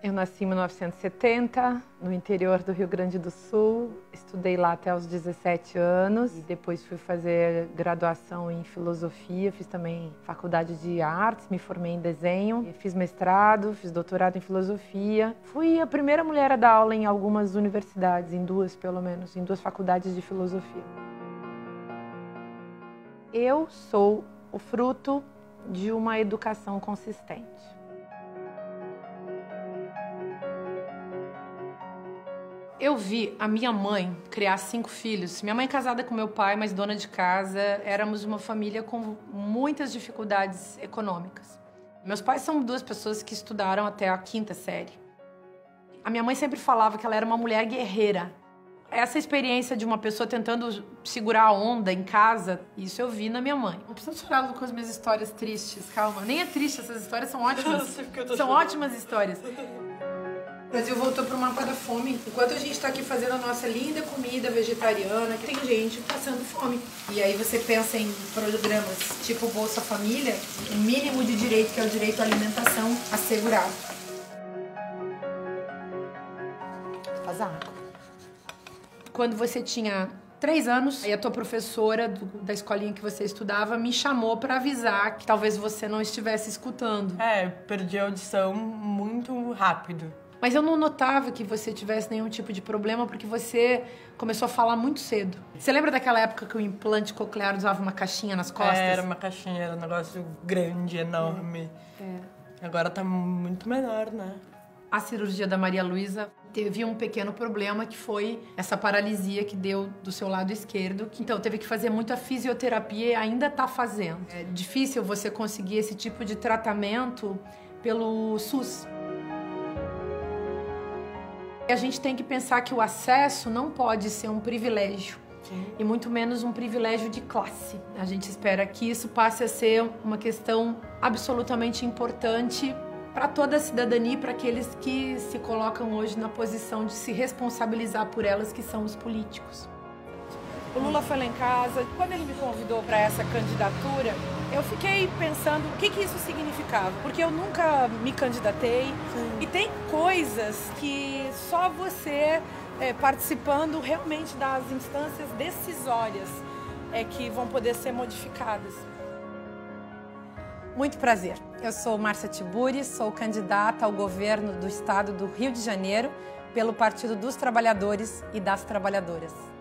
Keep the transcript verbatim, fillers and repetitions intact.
Eu nasci em mil novecentos e setenta, no interior do Rio Grande do Sul. Estudei lá até os dezessete anos e depois fui fazer graduação em filosofia, fiz também faculdade de artes, me formei em desenho, fiz mestrado, fiz doutorado em filosofia. Fui a primeira mulher a dar aula em algumas universidades, em duas pelo menos, em duas faculdades de filosofia. Eu sou o fruto de uma educação consistente. Eu vi a minha mãe criar cinco filhos. Minha mãe casada com meu pai, mas dona de casa. Éramos uma família com muitas dificuldades econômicas. Meus pais são duas pessoas que estudaram até a quinta série. A minha mãe sempre falava que ela era uma mulher guerreira. Essa experiência de uma pessoa tentando segurar a onda em casa, isso eu vi na minha mãe. Não precisa chorar com as minhas histórias tristes, calma. Nem é triste, essas histórias são ótimas. São ótimas histórias. O Brasil voltou para o mapa da fome. Enquanto a gente está aqui fazendo a nossa linda comida vegetariana, tem gente passando fome. E aí você pensa em programas tipo Bolsa Família, o mínimo de direito, que é o direito à alimentação, assegurado. Faz água. Quando você tinha três anos, aí a tua professora do, da escolinha que você estudava me chamou pra avisar que talvez você não estivesse escutando. É, perdi a audição muito rápido. Mas eu não notava que você tivesse nenhum tipo de problema, porque você começou a falar muito cedo. Você lembra daquela época que o implante coclear usava uma caixinha nas costas? É, era uma caixinha, era um negócio grande, enorme. É. É. Agora tá muito menor, né? A cirurgia da Maria Luísa teve um pequeno problema, que foi essa paralisia que deu do seu lado esquerdo. Então, teve que fazer muita fisioterapia e ainda tá fazendo. É difícil você conseguir esse tipo de tratamento pelo SUS. A gente tem que pensar que o acesso não pode ser um privilégio, sim, e muito menos um privilégio de classe. A gente espera que isso passe a ser uma questão absolutamente importante para toda a cidadania e para aqueles que se colocam hoje na posição de se responsabilizar por elas, que são os políticos. O Lula foi lá em casa. Quando ele me convidou para essa candidatura, eu fiquei pensando o que, que isso significava, porque eu nunca me candidatei. Sim. E tem coisas que só você é, participando realmente das instâncias decisórias é que vão poder ser modificadas. Muito prazer. Eu sou Márcia Tiburi, sou candidata ao governo do estado do Rio de Janeiro pelo Partido dos Trabalhadores e das Trabalhadoras.